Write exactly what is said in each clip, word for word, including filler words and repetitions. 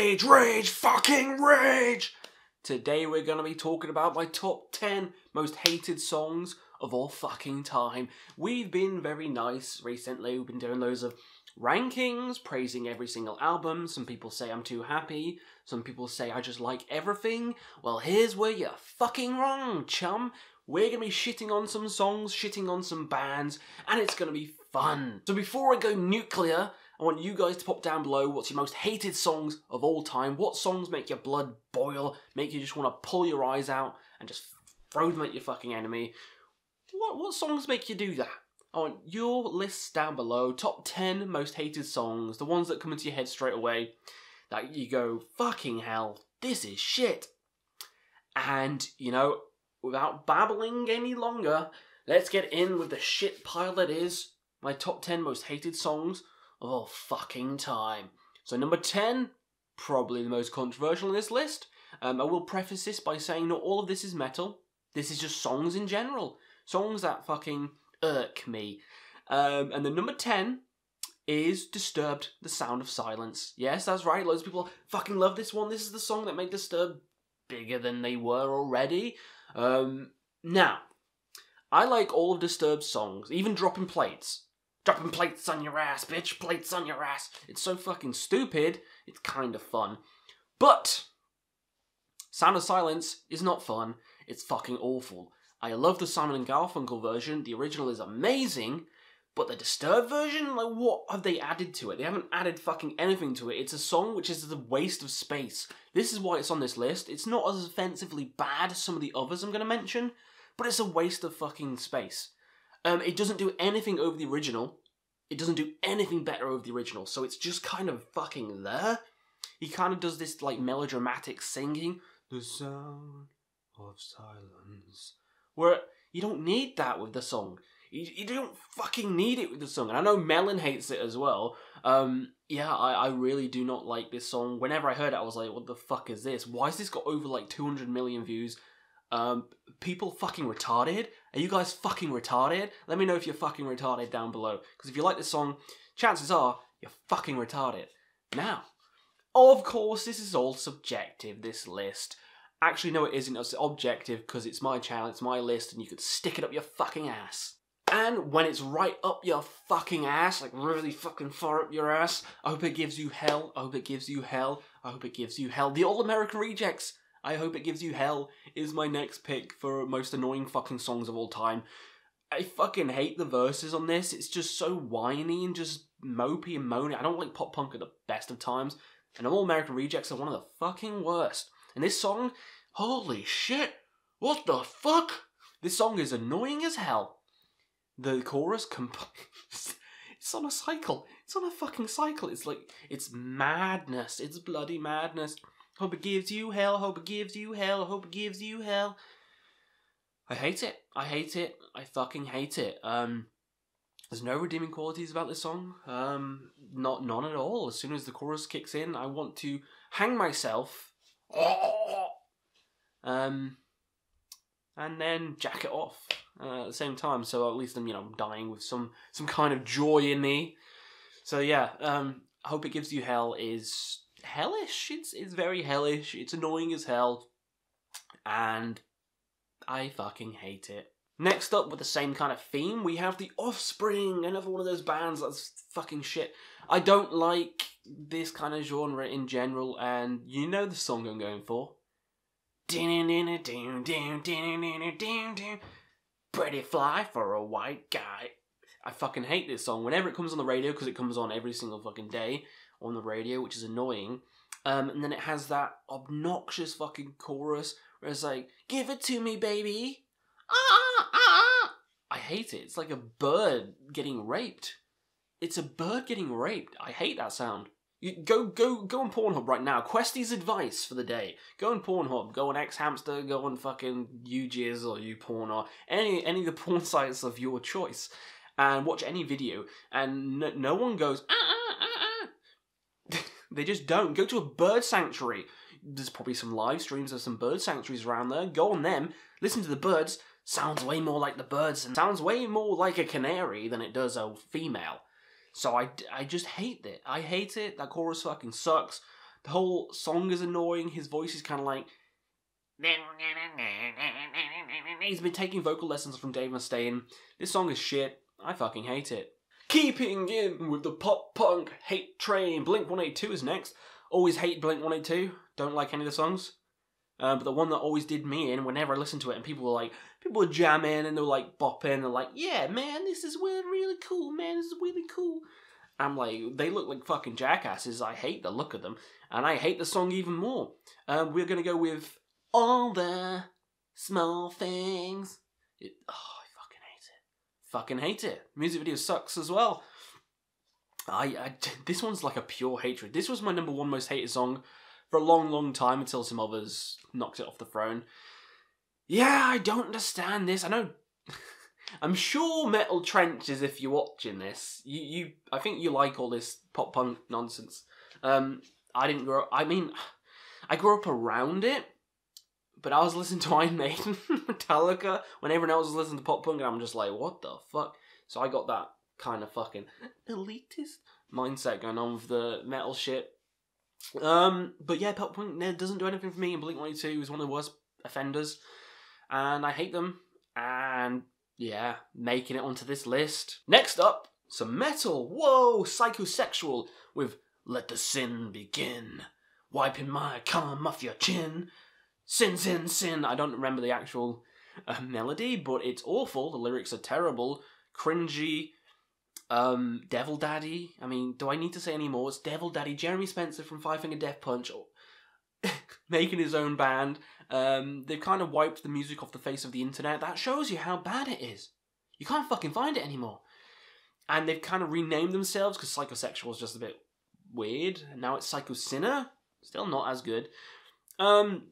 Rage, rage, fucking rage! Today we're going to be talking about my top ten most hated songs of all fucking time. We've been very nice recently. We've been doing loads of rankings, praising every single album. Some people say I'm too happy. Some people say I just like everything. Well, here's where you're fucking wrong, chum. We're going to be shitting on some songs, shitting on some bands, and it's going to be fun. So before I go nuclear, I want you guys to pop down below what's your most hated songs of all time. What songs make your blood boil, make you just want to pull your eyes out and just throw them at your fucking enemy. What, what songs make you do that? I want your lists down below. Top ten most hated songs, the ones that come into your head straight away, that you go, fucking hell, this is shit. And, you know, without babbling any longer, let's get in with the shit pile that is my top ten most hated songs of all fucking time. So number ten, probably the most controversial in this list. Um, I will preface this by saying not all of this is metal. This is just songs in general. Songs that fucking irk me. Um, and the number ten is Disturbed, The Sound of Silence. Yes, that's right. Loads of people fucking love this one. This is the song that made Disturbed bigger than they were already. Um, now, I like all of Disturbed's songs, even Dropping Plates. Dropping plates on your ass, bitch. Plates on your ass. It's so fucking stupid. It's kind of fun. But Sound of Silence is not fun. It's fucking awful. I love the Simon and Garfunkel version. The original is amazing. But the Disturbed version, like, what have they added to it? They haven't added fucking anything to it. It's a song which is a waste of space. This is why it's on this list. It's not as offensively bad as some of the others I'm going to mention, but it's a waste of fucking space. Um, it doesn't do anything over the original. It doesn't do anything better over the original. So it's just kind of fucking there. He kind of does this like melodramatic singing. The sound of silence. Where you don't need that with the song. You, you don't fucking need it with the song. And I know Melon hates it as well. Um, yeah, I, I really do not like this song. Whenever I heard it, I was like, what the fuck is this? Why has this got over like two hundred million views? Um, people fucking retarded? Are you guys fucking retarded? Let me know if you're fucking retarded down below. Because if you like this song, chances are you're fucking retarded. Now, of course, this is all subjective, this list. Actually, no, it isn't. It's objective because it's my channel, it's my list, and you could stick it up your fucking ass. And when it's right up your fucking ass, like really fucking far up your ass, I hope it gives you hell. I hope it gives you hell. I hope it gives you hell. The All American Rejects. I Hope It Gives You Hell is my next pick for most annoying fucking songs of all time. I fucking hate the verses on this. It's just so whiny and just mopey and moany. I don't like pop punk at the best of times. And All American Rejects are one of the fucking worst. And this song, holy shit, what the fuck? This song is annoying as hell. The chorus, comp it's on a cycle. It's on a fucking cycle. It's like, it's madness. It's bloody madness. Hope it gives you hell, hope it gives you hell, hope it gives you hell. I hate it. I hate it. I fucking hate it. Um, there's no redeeming qualities about this song. Um, not none at all. As soon as the chorus kicks in, I want to hang myself. Um, and then jack it off uh, at the same time. So at least I'm, you know, I'm dying with some, some kind of joy in me. So yeah, um, Hope It Gives You Hell is hellish. It's it's very hellish. It's annoying as hell, and I fucking hate it. Next up, with the same kind of theme, we have The Offspring, another one of those bands that's fucking shit. I don't like this kind of genre in general, and you know the song I'm going for. Pretty fly for a white guy. I fucking hate this song whenever it comes on the radio, because it comes on every single fucking day on the radio, which is annoying. Um, and then it has that obnoxious fucking chorus where it's like, give it to me, baby. Ah, ah, ah. I hate it. It's like a bird getting raped. It's a bird getting raped. I hate that sound. You go, go, go on Pornhub right now. Questy's advice for the day. Go on Pornhub. Go on X Hamster. Go on fucking UJizz or YouPorn or any, any of the porn sites of your choice. And watch any video. And no, no one goes, ah, ah, ah. They just don't. Go to a bird sanctuary. There's probably some live streams of some bird sanctuaries around there. Go on them. Listen to the birds. Sounds way more like the birds. And sounds way more like a canary than it does a female. So I, I just hate it. I hate it. That chorus fucking sucks. The whole song is annoying. His voice is kind of like... He's been taking vocal lessons from Dave Mustaine. This song is shit. I fucking hate it. Keeping in with the pop-punk hate train. Blink one eighty-two is next. Always hate Blink one eighty-two. Don't like any of the songs. Uh, but the one that always did me in whenever I listened to it, and people were like, people were jamming, and they were like bopping, and like, yeah, man, this is really cool, man, this is really cool. I'm like, they look like fucking jackasses. I hate the look of them, and I hate the song even more. Um, we're going to go with All the Small Things. It, oh, I fucking hate it. Fucking hate it. Music video sucks as well. I, I This one's like a pure hatred. This was my number one most hated song for a long, long time until some others knocked it off the throne. Yeah, I don't understand this. I know... I'm sure Metal Trenches, if you're watching this, you, you I think you like all this pop-punk nonsense. Um, I didn't grow... I mean, I grew up around it, but I was listening to Iron Maiden, Metallica, when everyone else was listening to pop-punk, and I'm just like, what the fuck? So I got that kind of fucking elitist mindset going on with the metal shit. Um, but yeah, pop punk doesn't do anything for me, and Blink one eighty-two is one of the worst offenders, and I hate them, and yeah, making it onto this list. Next up, some metal. Whoa, Psychosexual with Let the Sin Begin, wiping my cum off your chin, sin, sin, sin. I don't remember the actual uh, melody, but it's awful, the lyrics are terrible, cringy. Um, Devil Daddy, I mean, do I need to say any more? It's Devil Daddy, Jeremy Spencer from Five Finger Death Punch, making his own band. Um, they've kind of wiped the music off the face of the internet. That shows you how bad it is. You can't fucking find it anymore. And they've kind of renamed themselves, because Psychosexual is just a bit weird. And now it's Psycho-Sinner, still not as good. Um,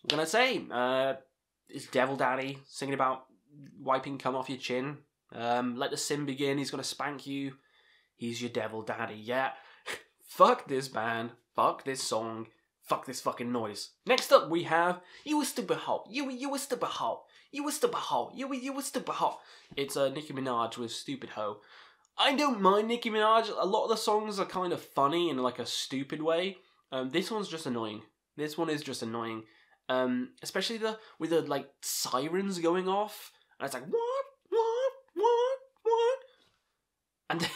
what can I say? Uh, it's Devil Daddy, singing about wiping cum off your chin. Um, let the sin begin, he's gonna spank you, he's your devil daddy, yeah. Fuck this band, fuck this song, fuck this fucking noise. Next up we have You Used to Be Hot, You You Used to Be Hot, You Used to Be Hot, You You Used to Be Hot. It's uh, Nicki Minaj with Stupid Ho. I don't mind Nicki Minaj, a lot of the songs are kind of funny in like a stupid way. Um, this one's just annoying, this one is just annoying. Um, especially the, with the like sirens going off, and it's like, what? What? What? And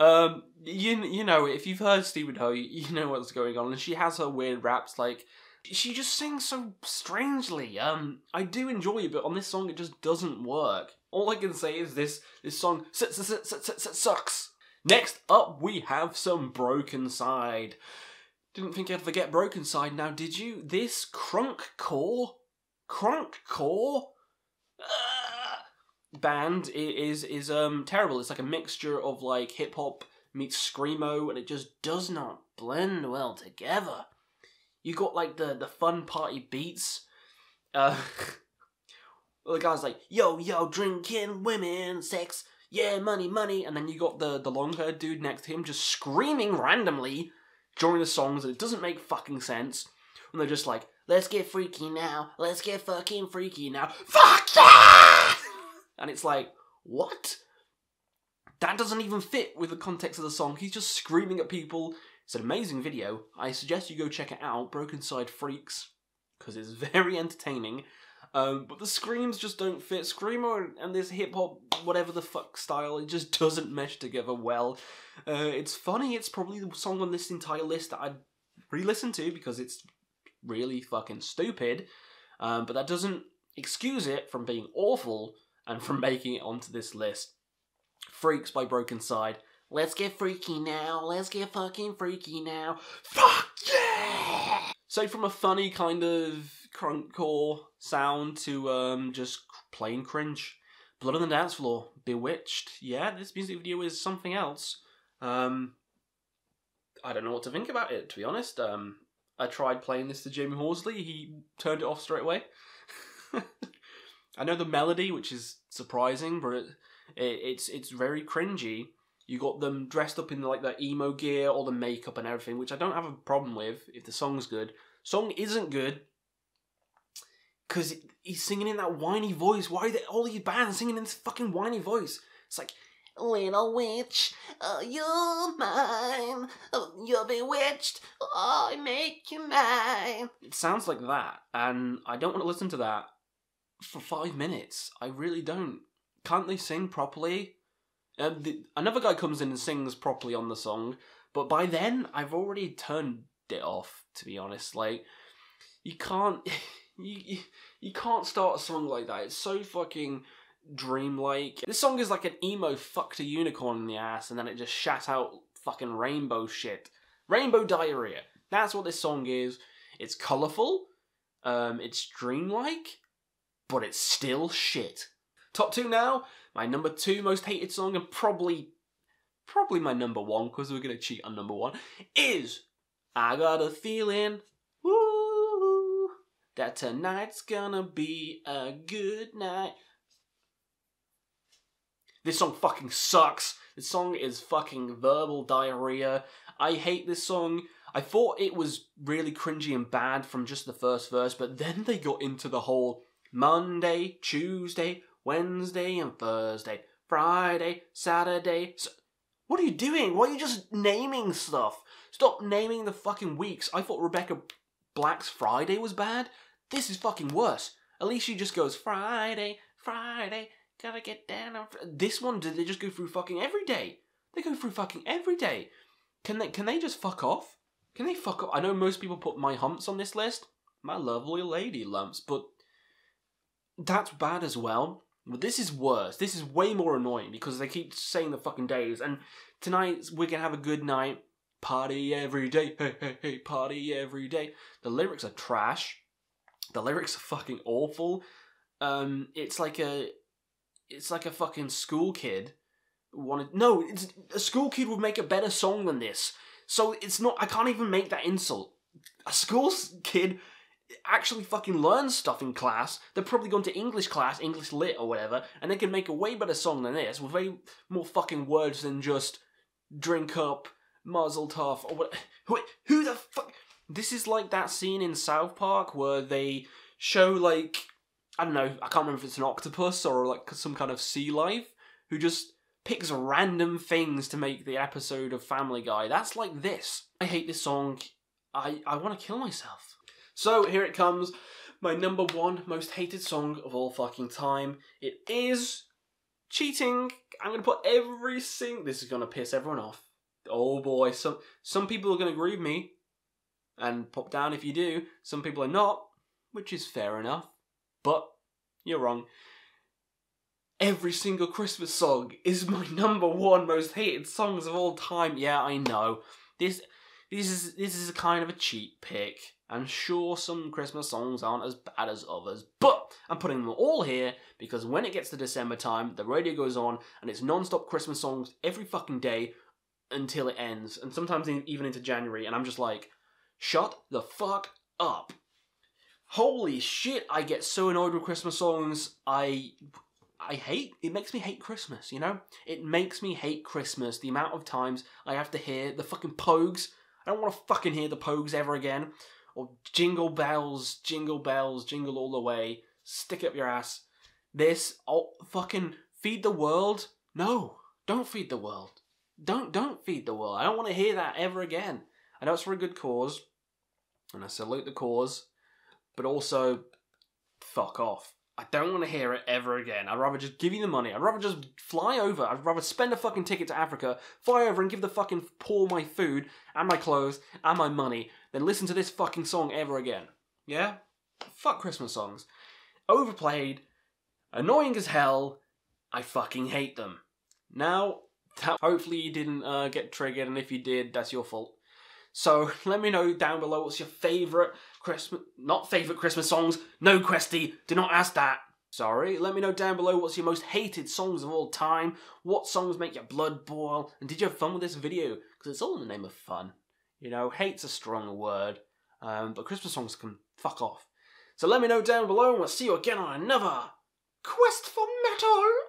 um, you you know, if you've heard Stupid Ho, you know what's going on. And she has her weird raps. Like, she just sings so strangely. Um, I do enjoy it, but on this song, it just doesn't work. All I can say is this: this song sucks. Next up, we have some Brokencyde. Didn't think I'd forget Brokencyde. Now, did you? This crunkcore, crunkcore. Uh, band is is um terrible. It's like a mixture of like hip hop meets screamo, and it just does not blend well together. You got like the the fun party beats. Uh, the guy's like yo yo drinking women sex yeah money money, and then you got the the long haired dude next to him just screaming randomly during the songs, and it doesn't make fucking sense. And they're just like, let's get freaky now. Let's get fucking freaky now. Fuck yeah! And it's like, what? That doesn't even fit with the context of the song. He's just screaming at people. It's an amazing video. I suggest you go check it out. Brokencyde Freaks. Because it's very entertaining. Um, but the screams just don't fit. Screamo and this hip-hop, whatever the fuck style, it just doesn't mesh together well. Uh, it's funny. It's probably the song on this entire list that I'd re-listen to because it's... really fucking stupid, um, but that doesn't excuse it from being awful and from making it onto this list. Freaks by Brokencyde. Let's get freaky now, let's get fucking freaky now. Fuck yeah! So from a funny kind of crunkcore sound to um, just plain cringe. Blood on the Dance Floor, Bewitched. Yeah, this music video is something else. Um, I don't know what to think about it, to be honest. Um, I tried playing this to Jamie Horsley, he turned it off straight away. I know the melody, which is surprising, but it, it, it's it's very cringy. You got them dressed up in like their emo gear, all the makeup and everything, which I don't have a problem with if the song's good. Song isn't good, because he's singing in that whiny voice. Why are they, all these bands singing in this fucking whiny voice? It's like, Little witch, oh, you're mine, oh, you're bewitched, oh, I make you mine. It sounds like that, and I don't want to listen to that for five minutes. I really don't. Can't they sing properly? Uh, the, another guy comes in and sings properly on the song, but by then, I've already turned it off, to be honest. Like, you can't... You, you, you can't start a song like that. It's so fucking... dreamlike. This song is like an emo fucked a unicorn in the ass and then it just shat out fucking rainbow shit. Rainbow diarrhea. That's what this song is. It's colourful, um, it's dreamlike, but it's still shit. Top two now. My number two most hated song, and probably, probably my number one, because we're gonna cheat on number one, is I Got a Feeling, woo, that tonight's gonna be a good night. This song fucking sucks. This song is fucking verbal diarrhea. I hate this song. I thought it was really cringy and bad from just the first verse, but then they got into the whole Monday, Tuesday, Wednesday, and Thursday, Friday, Saturday. So, what are you doing? Why are you just naming stuff? Stop naming the fucking weeks. I thought Rebecca Black's Friday was bad. This is fucking worse. At least she just goes Friday, Friday. Gotta get down on... This one, did they just go through fucking every day? They go through fucking every day. Can they Can they just fuck off? Can they fuck off? I know most people put My Humps on this list. My Lovely Lady Lumps, but... That's bad as well. But this is worse. This is way more annoying because they keep saying the fucking days. And tonight, we're gonna have a good night. Party every day. Hey, hey, hey, party every day. The lyrics are trash. The lyrics are fucking awful. Um, it's like a... It's like a fucking school kid wanted... No, it's, a school kid would make a better song than this. So it's not... I can't even make that insult. A school kid actually fucking learns stuff in class. They're probably gone to English class, English lit or whatever, and they can make a way better song than this with way more fucking words than just drink up, muzzle tough, or what... Who, who the fuck... This is like that scene in South Park where they show, like... I don't know, I can't remember if it's an octopus or like some kind of sea life who just picks random things to make the episode of Family Guy. That's like this. I hate this song. I, I want to kill myself. So here it comes. My number one most hated song of all fucking time. It is Cheating. I'm going to put every sing... This is going to piss everyone off. Oh boy, some, some people are going to agree with me. And pop down if you do. Some people are not, which is fair enough. But you're wrong. Every Single Christmas Song is my number one most hated songs of all time. Yeah, I know. This this is this is a kind of a cheat pick. I'm sure some Christmas songs aren't as bad as others, but I'm putting them all here because when it gets to December time, the radio goes on and it's non-stop Christmas songs every fucking day until it ends, and sometimes even into January, and I'm just like, shut the fuck up. Holy shit, I get so annoyed with Christmas songs. I I hate, it makes me hate Christmas, you know? It makes me hate Christmas. The amount of times I have to hear the fucking Pogues. I don't want to fucking hear the Pogues ever again. Or Jingle Bells, Jingle Bells, Jingle All the Way. Stick Up Your Ass. This, oh, fucking Feed the World. No, don't feed the world. Don't, don't feed the world. I don't want to hear that ever again. I know it's for a good cause. And I salute the cause. But also, fuck off. I don't want to hear it ever again. I'd rather just give you the money. I'd rather just fly over. I'd rather spend a fucking ticket to Africa, fly over and give the fucking poor my food and my clothes and my money than listen to this fucking song ever again. Yeah? Fuck Christmas songs. Overplayed. Annoying as hell. I fucking hate them. Now, that hopefully you didn't uh, get triggered, and if you did, that's your fault. So let me know down below what's your favourite Christmas... Not favourite Christmas songs. No, Questy. Do not ask that. Sorry. Let me know down below what's your most hated songs of all time. What songs make your blood boil? And did you have fun with this video? Because it's all in the name of fun. You know, hate's a strong word. Um, but Christmas songs can fuck off. So let me know down below and we'll see you again on another Quest for Metal.